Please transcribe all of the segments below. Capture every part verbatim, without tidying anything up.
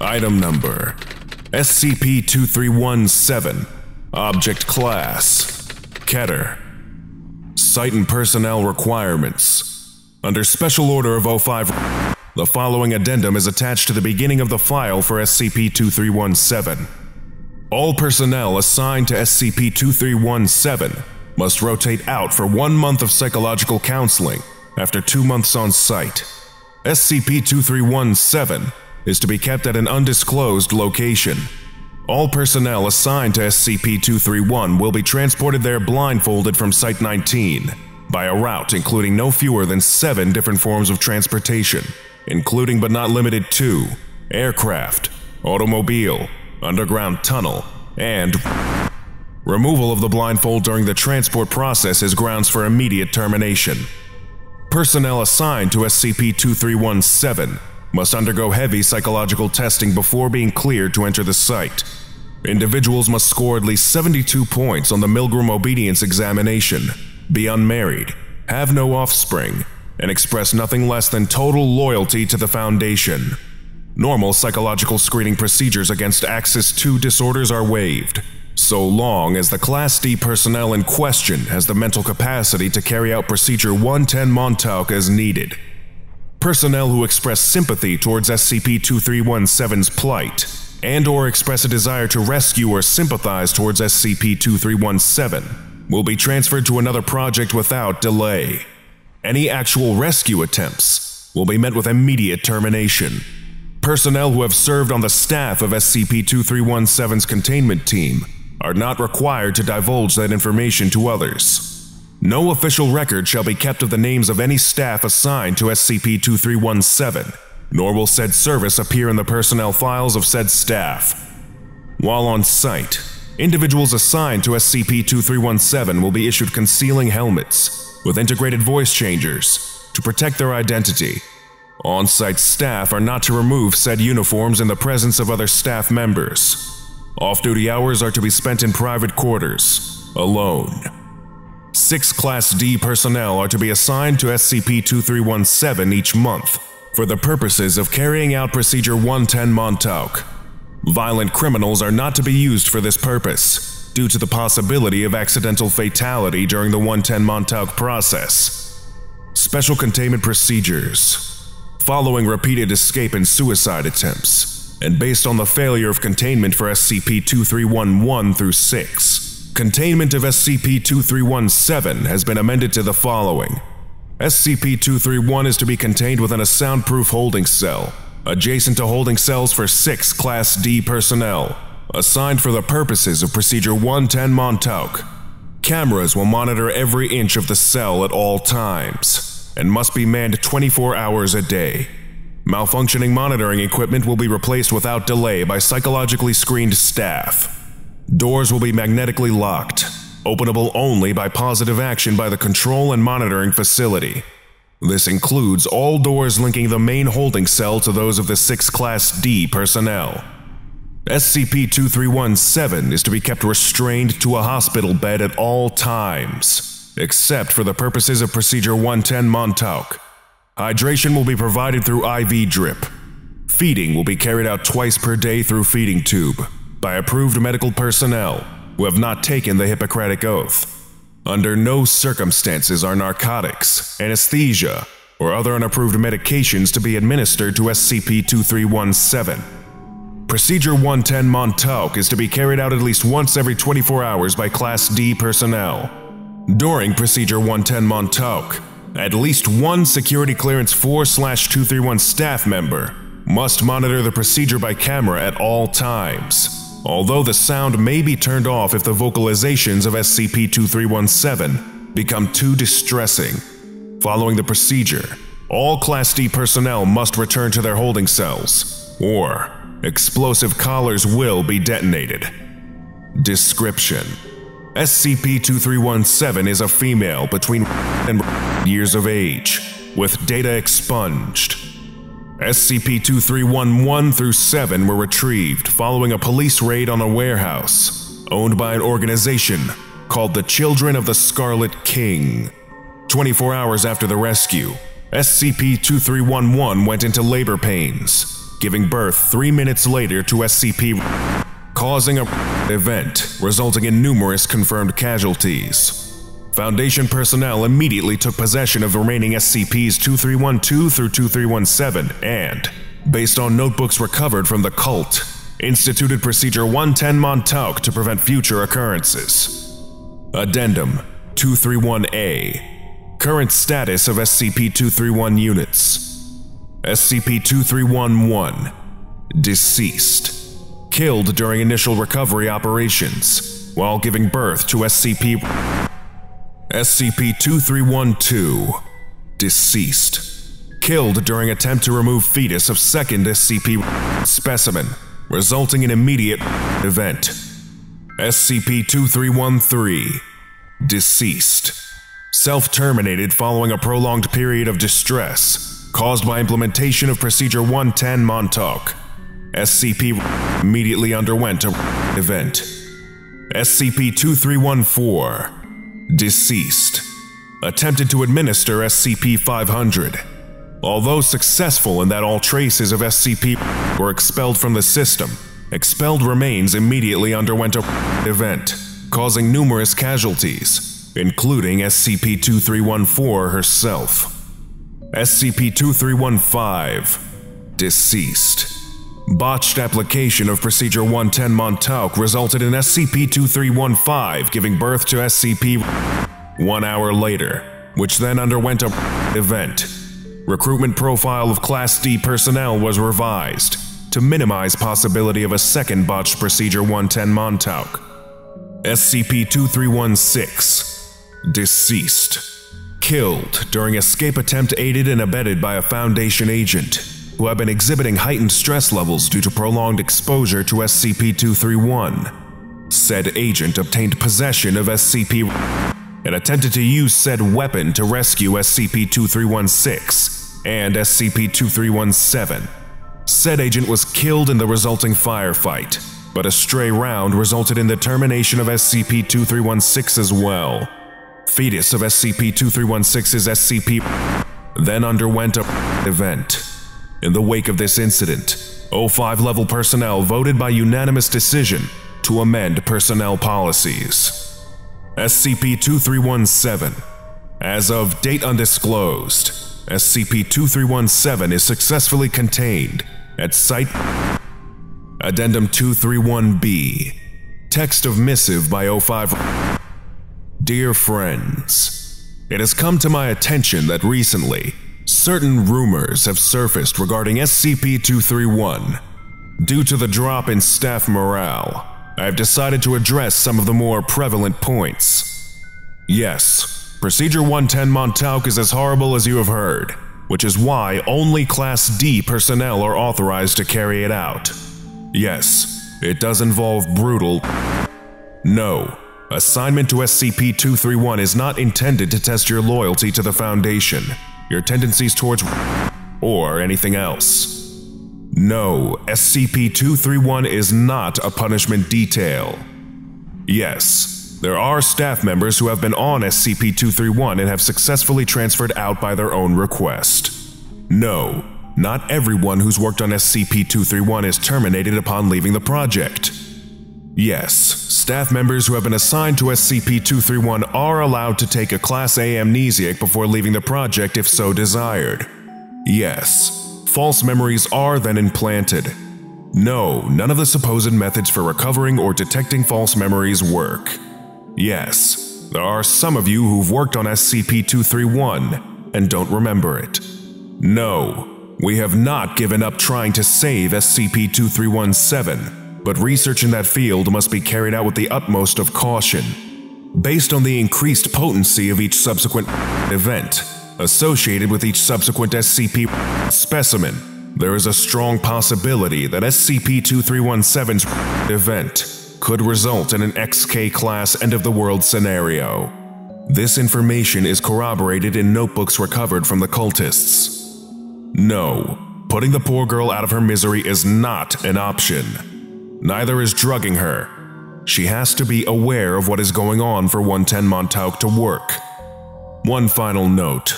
Item number S C P two three one dash seven, Object Class Keter. Site and personnel requirements. Under Special Order of O five, the following addendum is attached to the beginning of the file for S C P two three one dash seven. All personnel assigned to S C P two three one dash seven must rotate out for one month of psychological counseling after two months on site. S C P two three one dash seven is to be kept at an undisclosed location. All personnel assigned to S C P two three one will be transported there blindfolded from Site nineteen by a route including no fewer than seven different forms of transportation, including but not limited to aircraft, automobile, underground tunnel, and removal of the blindfold during the transport process is grounds for immediate termination. Personnel assigned to S C P two three one dash seven must undergo heavy psychological testing before being cleared to enter the site. Individuals must score at least seventy-two points on the Milgram Obedience examination, be unmarried, have no offspring, and express nothing less than total loyalty to the Foundation. Normal psychological screening procedures against Axis two disorders are waived, so long as the Class D personnel in question has the mental capacity to carry out Procedure one ten Montauk as needed. Personnel who express sympathy towards S C P two three one dash seven's plight and/or express a desire to rescue or sympathize towards S C P two three one dash seven will be transferred to another project without delay. Any actual rescue attempts will be met with immediate termination. Personnel who have served on the staff of S C P two three one dash seven's containment team are not required to divulge that information to others. No official record shall be kept of the names of any staff assigned to S C P two three one dash seven, nor will said service appear in the personnel files of said staff. While on site, individuals assigned to S C P two three one dash seven will be issued concealing helmets with integrated voice changers to protect their identity. On-site staff are not to remove said uniforms in the presence of other staff members. Off-duty hours are to be spent in private quarters, alone. Six Class D personnel are to be assigned to S C P two three one dash seven each month for the purposes of carrying out Procedure one ten Montauk. Violent criminals are not to be used for this purpose due to the possibility of accidental fatality during the one ten Montauk process. Special containment procedures. Following repeated escape and suicide attempts, and based on the failure of containment for S C P two three one dash one through six, containment of S C P two three one dash seven has been amended to the following. S C P two three one is to be contained within a soundproof holding cell, adjacent to holding cells for six Class D personnel, assigned for the purposes of Procedure one ten Montauk. Cameras will monitor every inch of the cell at all times, and must be manned twenty-four hours a day. Malfunctioning monitoring equipment will be replaced without delay by psychologically screened staff. Doors will be magnetically locked, openable only by positive action by the control and monitoring facility. This includes all doors linking the main holding cell to those of the six Class D personnel. S C P two three one dash seven is to be kept restrained to a hospital bed at all times, except for the purposes of Procedure one ten Montauk. Hydration will be provided through I V drip. Feeding will be carried out twice per day through feeding tube by approved medical personnel who have not taken the Hippocratic Oath. Under no circumstances are narcotics, anesthesia, or other unapproved medications to be administered to S C P two three one dash seven. Procedure one ten Montauk is to be carried out at least once every twenty-four hours by Class D personnel. During Procedure one ten Montauk, at least one Security Clearance four slash two thirty-one staff member must monitor the procedure by camera at all times, although the sound may be turned off if the vocalizations of S C P two three one dash seven become too distressing. Following the procedure, all Class D personnel must return to their holding cells, or explosive collars will be detonated. Description: S C P two three one dash seven is a female between and years of age, with data expunged. S C P two three one dash one through seven were retrieved following a police raid on a warehouse owned by an organization called the Children of the Scarlet King. twenty-four hours after the rescue, S C P two three one dash one went into labor pains, giving birth three minutes later to S C P, causing an event resulting in numerous confirmed casualties. Foundation personnel immediately took possession of the remaining S C Ps two three one two through two three one seven and, based on notebooks recovered from the cult, instituted Procedure one ten Montauk to prevent future occurrences. Addendum two thirty-one A. Current status of S C P two thirty-one units. S C P two three one one. Deceased. Killed during initial recovery operations while giving birth to S C P... S C P two three one two, deceased, killed during attempt to remove fetus of second S C P specimen, resulting in immediate event. S C P two three one three, deceased, self-terminated following a prolonged period of distress caused by implementation of Procedure one ten Montauk. S C P immediately underwent an event. S C P two three one four, deceased, attempted to administer S C P five hundred. Although successful in that all traces of S C P were expelled from the system, expelled remains immediately underwent an event, causing numerous casualties, including S C P two three one four herself. S C P two three one five, deceased, botched application of Procedure one ten Montauk resulted in S C P two three one five giving birth to S C P one hour later, which then underwent an event. Recruitment profile of Class D personnel was revised to minimize possibility of a second botched Procedure one ten Montauk. S C P two three one six, deceased, killed during escape attempt aided and abetted by a Foundation agent who have been exhibiting heightened stress levels due to prolonged exposure to S C P two three one. Said agent obtained possession of S C P and attempted to use said weapon to rescue S C P two three one six and S C P two three one seven. Said agent was killed in the resulting firefight, but a stray round resulted in the termination of S C P two three one six as well. Fetus of S C P two three one six's S C P then underwent an event. In the wake of this incident, O five level personnel voted by unanimous decision to amend personnel policies. S C P two three one seven. As of date undisclosed, S C P two three one seven is successfully contained at Site. Addendum two three one B. Text of missive by O five. Dear friends, it has come to my attention that recently, certain rumors have surfaced regarding S C P two three one. Due to the drop in staff morale, I have decided to address some of the more prevalent points. Yes, Procedure one ten Montauk is as horrible as you have heard, which is why only Class D personnel are authorized to carry it out. Yes, it does involve brutal. No, assignment to S C P two three one is not intended to test your loyalty to the Foundation, your tendencies towards or anything else. No, S C P two three one is not a punishment detail. Yes, there are staff members who have been on S C P two three one and have successfully transferred out by their own request. No, not everyone who's worked on S C P two three one is terminated upon leaving the project. Yes, staff members who have been assigned to S C P two three one are allowed to take a Class A amnesiac before leaving the project if so desired. Yes, false memories are then implanted. No, none of the supposed methods for recovering or detecting false memories work. Yes, there are some of you who've worked on S C P two three one and don't remember it. No, we have not given up trying to save S C P two three one seven. But research in that field must be carried out with the utmost of caution, based on the increased potency of each subsequent event associated with each subsequent S C P specimen. There is a strong possibility that S C P two three one seven's event could result in an X K class end-of-the-world scenario. This information is corroborated in notebooks recovered from the cultists. No, putting the poor girl out of her misery is not an option. Neither is drugging her. She has to be aware of what is going on for one ten Montauk to work. One final note.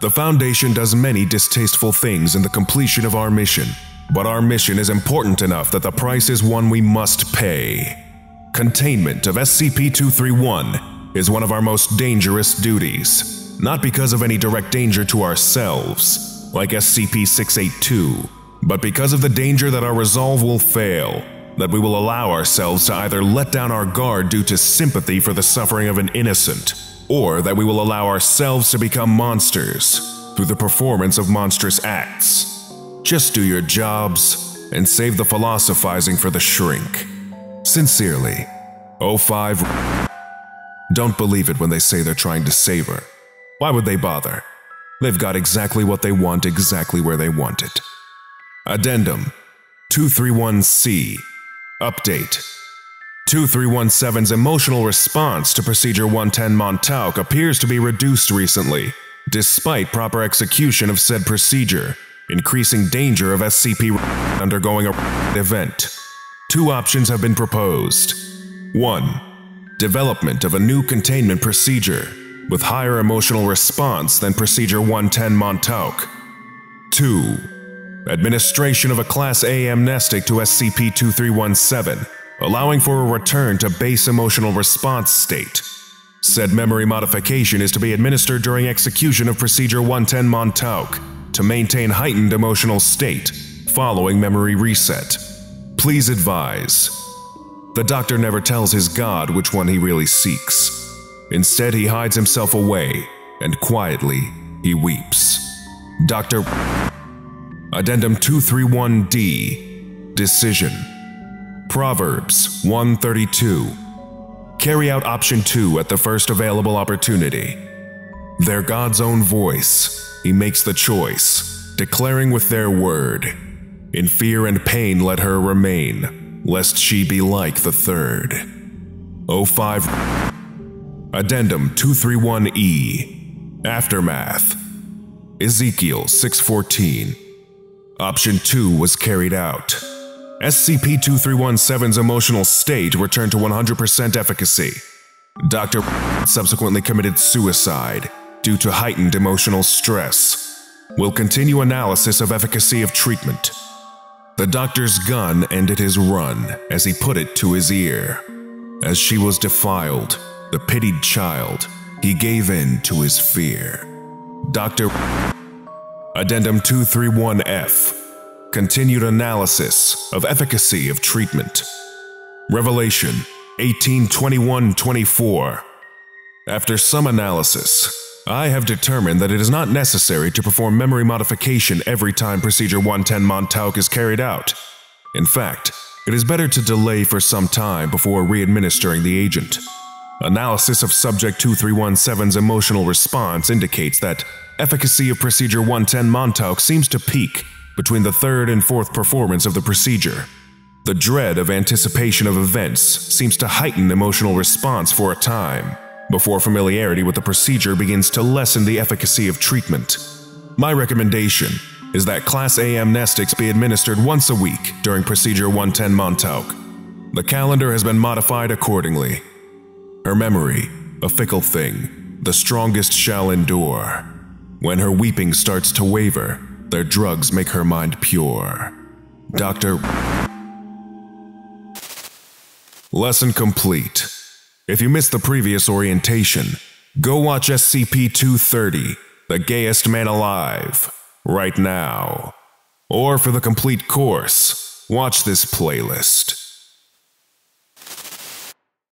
The Foundation does many distasteful things in the completion of our mission, But our mission is important enough that the price is one we must pay. Containment of S C P two thirty-one is one of our most dangerous duties, not because of any direct danger to ourselves, like S C P six eighty-two, but because of the danger that our resolve will fail, that we will allow ourselves to either let down our guard due to sympathy for the suffering of an innocent, or that we will allow ourselves to become monsters through the performance of monstrous acts. Just do your jobs and save the philosophizing for the shrink. Sincerely, O five. Don't believe it when they say they're trying to save her. Why would they bother? They've got exactly what they want exactly where they want it. Addendum two thirty-one C. Update. two three one seven's emotional response to Procedure one ten Montauk appears to be reduced recently, despite proper execution of said procedure, increasing danger of S C P undergoing a event. Two options have been proposed. One. Development of a new containment procedure with higher emotional response than Procedure one ten Montauk. Two. Administration of a Class A amnestic to S C P two three one seven, allowing for a return to base emotional response state. Said memory modification is to be administered during execution of Procedure one ten Montauk to maintain heightened emotional state following memory reset. Please advise. The doctor never tells his god which one he really seeks. Instead, he hides himself away, and quietly, he weeps. Doctor Addendum two thirty-one D. Decision. Proverbs one thirty-two. Carry out option two at the first available opportunity. Their God's own voice, he makes the choice, declaring with their word. In fear and pain let her remain, lest she be like the third. O five. Addendum two thirty-one E. Aftermath. Ezekiel six fourteen. Option two was carried out. S C P two three one seven's emotional state returned to one hundred percent efficacy. Doctor subsequently committed suicide due to heightened emotional stress. We'll continue analysis of efficacy of treatment. The doctor's gun ended his run as he put it to his ear. As she was defiled, the pitied child, he gave in to his fear. Doctor Addendum two thirty-one F. Continued analysis of efficacy of treatment. Revelation eighteen twenty-one twenty-four. After some analysis, I have determined that it is not necessary to perform memory modification every time Procedure one ten Montauk is carried out. In fact, it is better to delay for some time before re-administering the agent. Analysis of Subject two three one seven's emotional response indicates that efficacy of Procedure one ten Montauk seems to peak between the third and fourth performance of the procedure. The dread of anticipation of events seems to heighten emotional response for a time, before familiarity with the procedure begins to lessen the efficacy of treatment. My recommendation is that Class A amnestics be administered once a week during Procedure one ten Montauk. The calendar has been modified accordingly. Her memory, a fickle thing, the strongest shall endure. When her weeping starts to waver, their drugs make her mind pure. Doctor Lesson complete. If you missed the previous orientation, go watch S C P two thirty, The Gayest Man Alive, right now. Or for the complete course, watch this playlist.